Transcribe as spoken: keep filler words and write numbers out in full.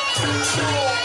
Let's go.